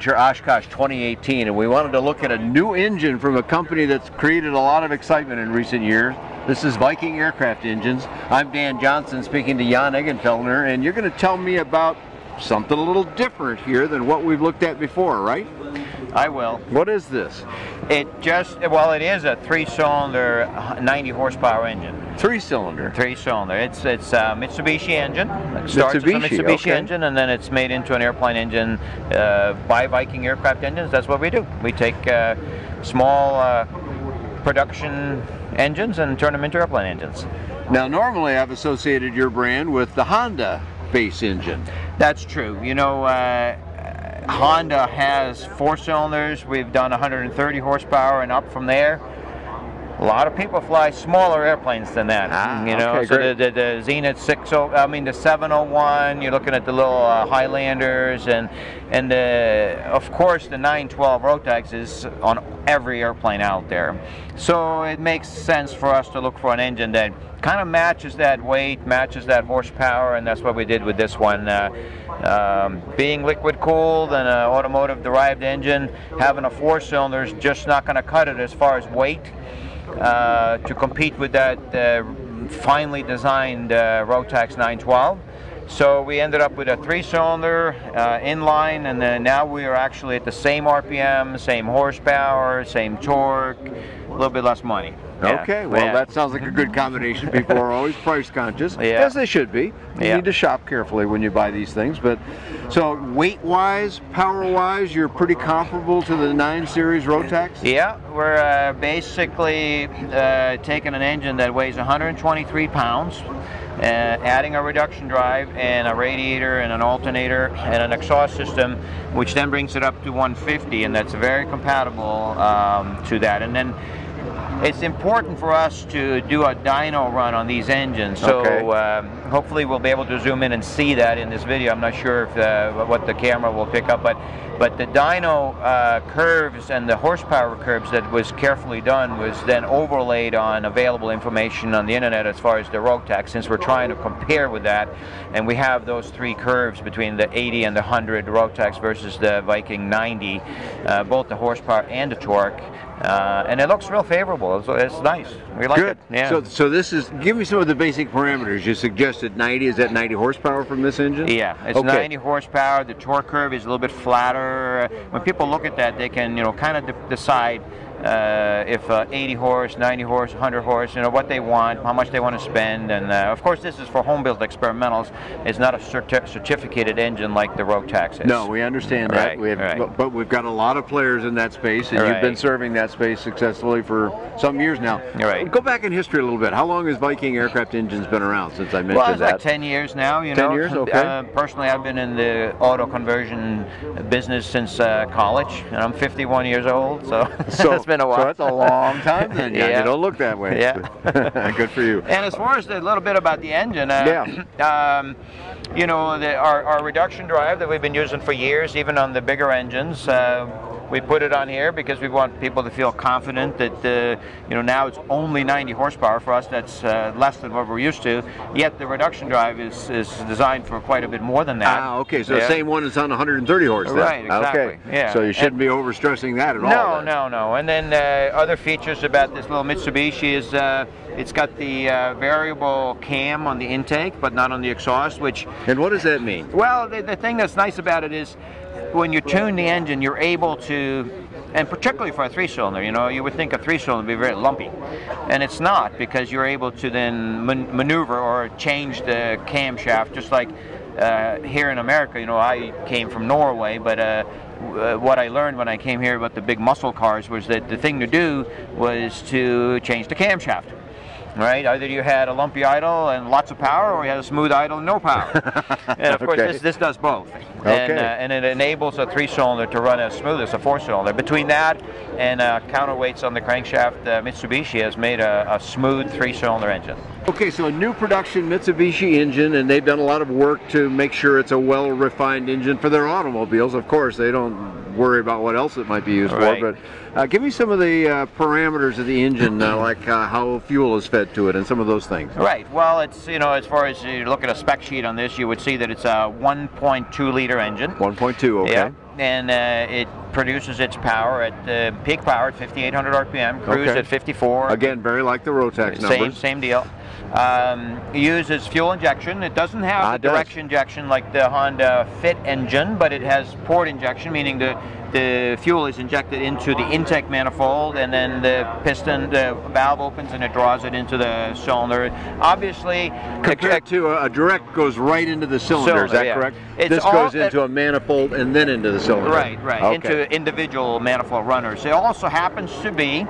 Airventure Oshkosh 2018, and we wanted to look at a new engine from a company that's created a lot of excitement in recent years. This is Viking Aircraft Engines. I'm Dan Johnson speaking to Jan Egenfellner, and you're going to tell me about something a little different here than what we've looked at before, right? I will. What is this? It is a three-cylinder, 90 horsepower engine. Three-cylinder. Three-cylinder. It's a Mitsubishi engine. It starts as a Mitsubishi engine, and then it's made into an airplane engine by Viking Aircraft Engines. That's what we do. We take small production engines and turn them into airplane engines. Now, normally, I've associated your brand with the Honda base engine. That's true. You know, Honda has four cylinders. We've done 130 horsepower and up from there. A lot of people fly smaller airplanes than that. You know, okay, so the Zenith 701. You're looking at the little Highlanders, and of course the 912 Rotax is on every airplane out there. So it makes sense for us to look for an engine that kind of matches that weight, matches that horsepower, and that's what we did with this one. Being liquid cooled and an automotive derived engine, having a four cylinder is just not going to cut it as far as weight. To compete with that finely designed Rotax 912. So we ended up with a three-cylinder inline, and then now we are actually at the same RPM, same horsepower, same torque, a little bit less money. Yeah. Okay, well, that sounds like a good combination. People are always price conscious, as they should be. You need to shop carefully when you buy these things. But so weight-wise, power-wise, you're pretty comparable to the 9 Series Rotax? Yeah, we're basically taking an engine that weighs 123 pounds, adding a reduction drive and a radiator and an alternator and an exhaust system, which then brings it up to 150, and that's very compatible to that. And then it's important for us to do a dyno run on these engines, so hopefully we'll be able to zoom in and see that in this video. I'm not sure if what the camera will pick up, but the dyno curves and the horsepower curves that was carefully done was then overlaid on available information on the internet as far as the Rotax, since we're trying to compare with that, and we have those three curves between the 80 and the 100 Rotax versus the Viking 90, both the horsepower and the torque. And it looks real favorable. It's nice. We like it. Yeah. So this is, give me some of the basic parameters. You suggested 90. Is that 90 horsepower from this engine? Yeah, it's 90 horsepower. The torque curve is a little bit flatter. When people look at that, they can, you know, kind of decide if 80 horse, 90 horse, 100 horse, you know, what they want, how much they want to spend. And of course, this is for home-built experimentals. It's not a certificated engine like the Rotax is. No, we understand that. Right, but we've got a lot of players in that space, and you've been serving that space successfully for some years now. Go back in history a little bit. How long has Viking Aircraft Engines been around, since I mentioned that? Well, it's like 10 years now. You know? 10 years, okay. Personally, I've been in the auto conversion business since college, and I'm 51 years old, so been a while. So that's a long time then. You don't look that way. Yeah. Good for you. And as far as a little bit about the engine, you know, our reduction drive that we've been using for years, even on the bigger engines, we put it on here because we want people to feel confident that, you know, now it's only 90 horsepower. For us, that's less than what we're used to, yet the reduction drive is designed for quite a bit more than that. Ah, okay, so the same one is on 130 horse then. Right, exactly. Okay. Yeah. So you shouldn't be overstressing that at all. No, no, no. And then other features about this little Mitsubishi is it's got the variable cam on the intake, but not on the exhaust, which... And what does that mean? Well, the thing that's nice about it is when you tune the engine, you're able to, and particularly for a three-cylinder, you know, you would think a three-cylinder would be very lumpy, and it's not, because you're able to then maneuver or change the camshaft, just like here in America. You know, I came from Norway, but what I learned when I came here about the big muscle cars was that the thing to do was to change the camshaft. Right? Either you had a lumpy idle and lots of power, or you had a smooth idle and no power. And of course, this does both. And it enables a three-cylinder to run as smooth as a four-cylinder. Between that and counterweights on the crankshaft, Mitsubishi has made a smooth three-cylinder engine. Okay, so a new production Mitsubishi engine, and they've done a lot of work to make sure it's a well-refined engine for their automobiles. Of course, they don't worry about what else it might be used for. But give me some of the parameters of the engine, like how fuel is fed to it and some of those things. Right. Well, it's, you know, as far as you look at a spec sheet on this, you would see that it's a 1.2 liter engine. 1.2, okay. Yeah. And it produces its power at peak power at 5,800 RPM, cruise at 54. Again, very like the Rotax numbers. Same deal. Uses fuel injection. It doesn't have direct injection like the Honda Fit engine, but it has port injection, meaning the fuel is injected into the intake manifold, and then the piston, the valve opens and it draws it into the cylinder. Obviously, compared to a direct goes right into the cylinder, is that correct? This goes into a manifold and then into the cylinder. Right, right, into individual manifold runners. It also happens to be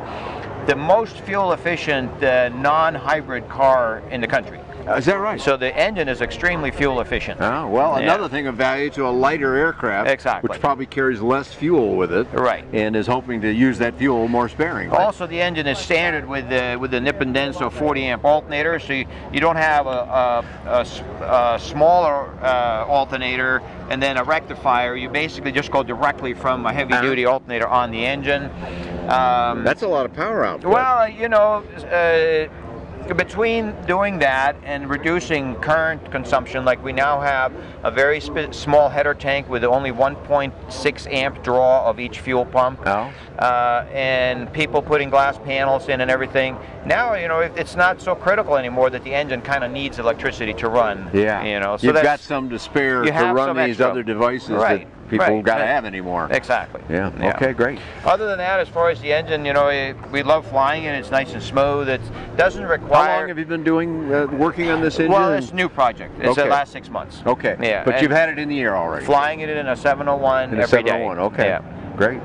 the most fuel efficient non-hybrid car in the country. Is that right? So the engine is extremely fuel efficient. Oh, well, another thing of value to a lighter aircraft, which probably carries less fuel with it, and is hoping to use that fuel more sparingly. Also, the engine is standard with the Nip and Denso 40 amp alternator, so you don't have a smaller alternator and then a rectifier. You basically just go directly from a heavy-duty alternator on the engine. That's a lot of power output. Well, you know, between doing that and reducing current consumption, like we now have a very small header tank with only 1.6 amp draw of each fuel pump, and people putting glass panels in and everything, now, you know, it's not so critical anymore that the engine kind of needs electricity to run. Yeah, you know, so you've got some to spare to run these other devices that people gotta have anymore. Exactly. Yeah. Okay, great. Other than that, as far as the engine, you know, we love flying it. It's nice and smooth. It doesn't require... How long have you been doing, working on this engine? Well, it's a new project. It's the last 6 months. Okay. Yeah. But you've had it in the air already. Flying it in a 701 every day. 701, okay. Yeah. Great.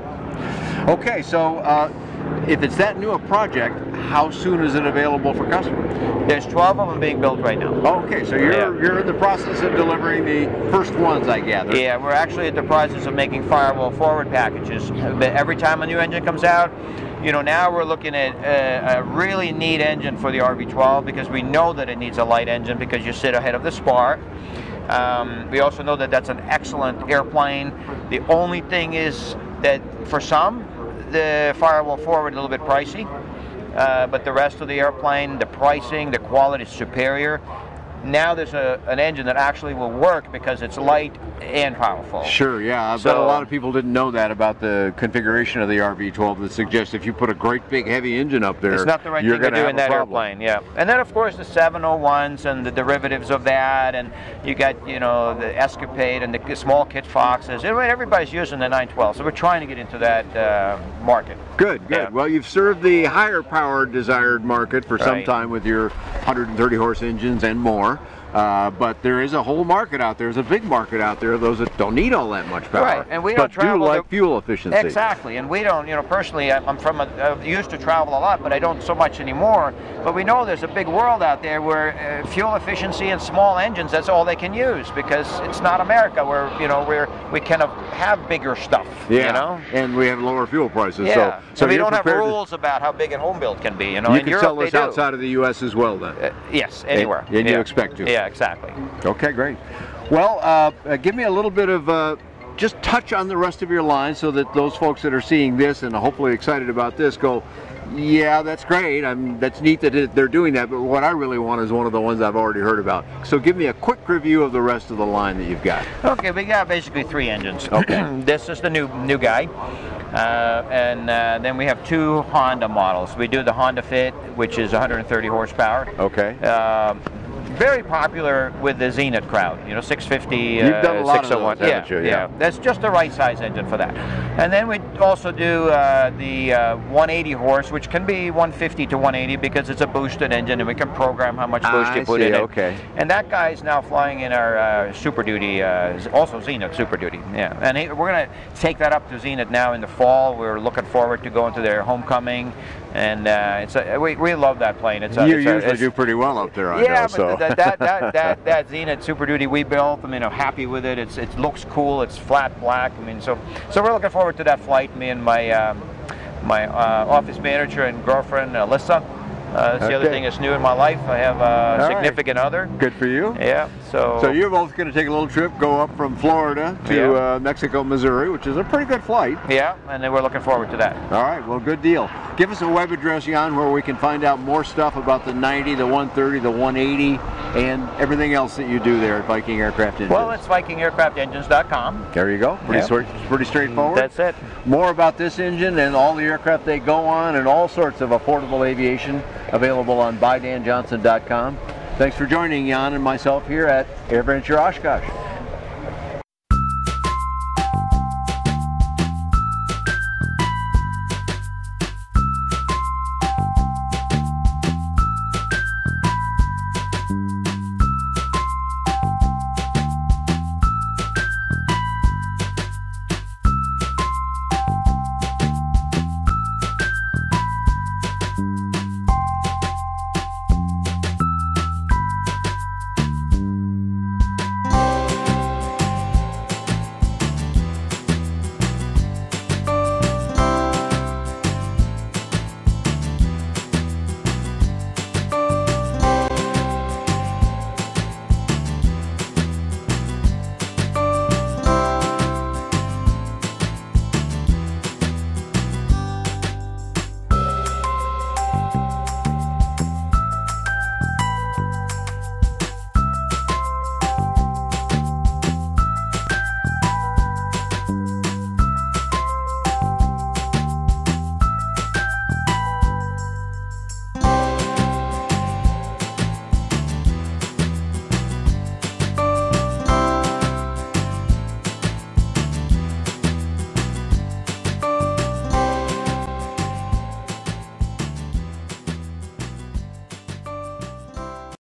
Okay, so if it's that new a project, how soon is it available for customers? There's 12 of them being built right now. Okay, so you're in the process of delivering the first ones, I gather. Yeah, we're actually in the process of making firewall forward packages. But every time a new engine comes out, you know, now we're looking at a really neat engine for the RV-12 because we know that it needs a light engine because you sit ahead of the spar. We also know that that's an excellent airplane. The only thing is that for some, the firewall forward a little bit pricey, but the rest of the airplane, the pricing, the quality is superior. Now there's an engine that actually will work because it's light and powerful. Sure, yeah. So, but a lot of people didn't know that about the configuration of the RV-12 that suggests if you put a great big heavy engine up there, it's not the right thing to do in that airplane. Yeah. And then of course the 701s and the derivatives of that, and you got, you know, the Escapade and the small kit Foxes. Everybody's using the 912, so we're trying to get into that market. Good, good. Yeah. Well, you've served the higher power desired market for some time with your 130 horse engines and more. But there is a whole market out there. There's a big market out there. Those that don't need all that much power, and we don't travel. Do like fuel efficiency. Exactly, and we don't. You know, personally, I'm from. I used to travel a lot, but I don't so much anymore. But we know there's a big world out there where fuel efficiency and small engines—that's all they can use because it's not America, where, you know, we kind of have bigger stuff. Yeah, you know, and we have lower fuel prices. Yeah. So we don't have rules about how big a home build can be. You know, you can sell this outside of the U.S. as well, then. Yes, anywhere. And you expect to. Yeah. Exactly. Okay, great. Well, give me a little bit of just touch on the rest of your line so that those folks that are seeing this and hopefully excited about this go, yeah, that's great. That's neat that they're doing that, but what I really want is one of the ones I've already heard about. So give me a quick review of the rest of the line that you've got. Okay, we got basically three engines. Okay. This is the new guy. And then we have two Honda models. We do the Honda Fit, which is 130 horsepower. Okay. Very popular with the Zenith crowd, you know, 650, 601. Yeah, that's just the right size engine for that. And then we also do the 180 horse, which can be 150 to 180 because it's a boosted engine, and we can program how much boost you put in it. And that guy is now flying in our Super Duty, also Zenith Super Duty. Yeah, and we're going to take that up to Zenith now in the fall. We're looking forward to going to their homecoming. And it's we love that plane. You usually do pretty well up there, I know. So. that Zenith Super Duty we built, I mean, I'm happy with it. It looks cool. It's flat black. I mean, so we're looking forward to that flight. Me and my office manager and girlfriend Alyssa. That's the other thing that's new in my life. I have a significant other. Good for you. Yeah. So you're both going to take a little trip, go up from Florida to Mexico, Missouri, which is a pretty good flight. Yeah, and then we're looking forward to that. All right, well, good deal. Give us a web address, Jan, where we can find out more stuff about the 90, the 130, the 180, and everything else that you do there at Viking Aircraft Engines. Well, it's vikingaircraftengines.com. There you go. Pretty straightforward. That's it. More about this engine and all the aircraft they go on and all sorts of affordable aviation available on bydanjohnson.com. Thanks for joining Jan and myself here at AirVenture Oshkosh.